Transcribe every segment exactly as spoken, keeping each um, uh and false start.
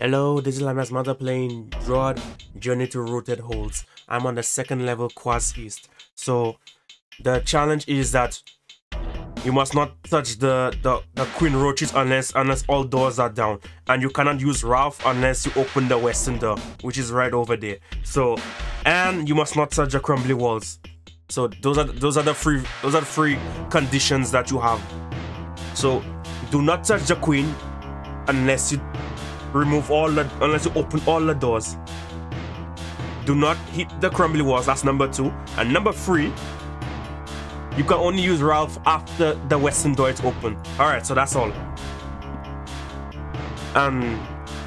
Hello, this is Lamia's mother playing D R O D Journey to Rooted Holds. I'm on the second level, Quarce East. So the challenge is that you must not touch the, the, the Queen Roaches unless unless all doors are down. And you cannot use Ralph unless you open the western door, which is right over there. So and you must not touch the crumbly walls. So those are those are the free those are the free conditions that you have. So do not touch the Queen unless you remove all the unless you open all the doors. Do not hit the crumbly walls. That's number two. And number three, you can only use Ralph after the western door is open. Alright, so that's all. And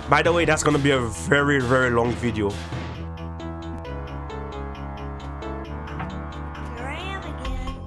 by the way, that's gonna be a very very long video. Here I am again.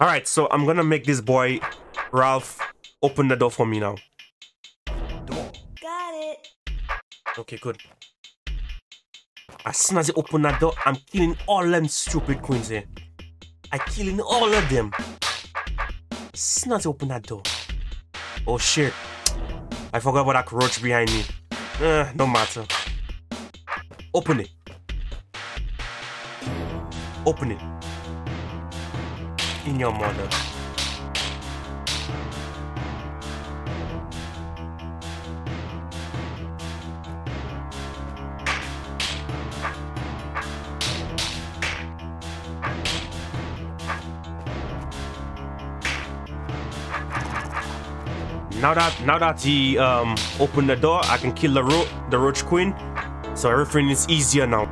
Alright, so I'm gonna make this boy, Ralph, open the door for me now. Door. Got it. Okay, good. As soon as I open that door, I'm killing all them stupid queens here. I'm killing all of them. As soon as I open that door. Oh shit. I forgot about that cockroach behind me. Eh, no matter. Open it. Open it. In your mother. Now that now that he um, opened the door, I can kill the ro the roach queen, so everything is easier now.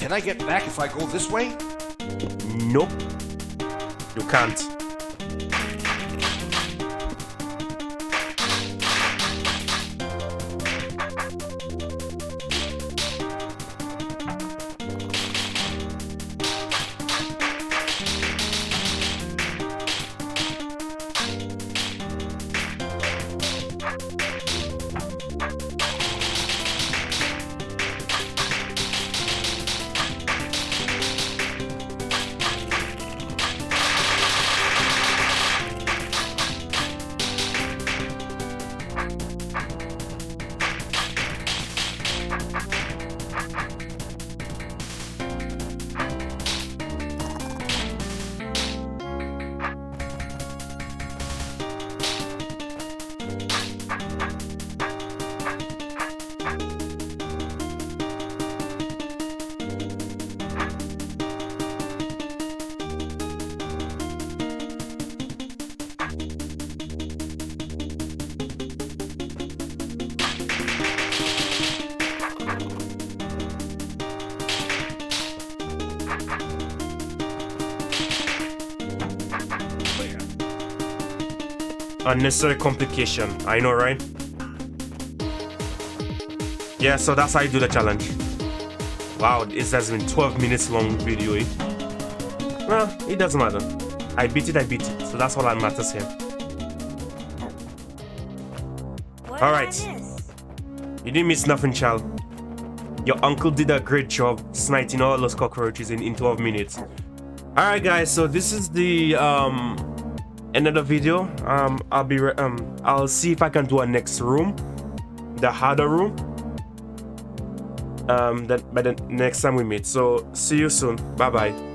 Can I get back if I go this way? Nope. You can't. Unnecessary complication. I know, right? Yeah, so that's how you do the challenge. Wow, this has been twelve minutes long video. Eh? Well, it doesn't matter. I beat it, I beat it. So that's all that matters here. Alright. You didn't miss nothing, child. Your uncle did a great job sniping all those cockroaches in, in twelve minutes. Alright, guys, so this is the... um. end of the video. um i'll be re um i'll see if I can do a next room, the harder room, um that by the next time we meet. So see you soon. Bye bye.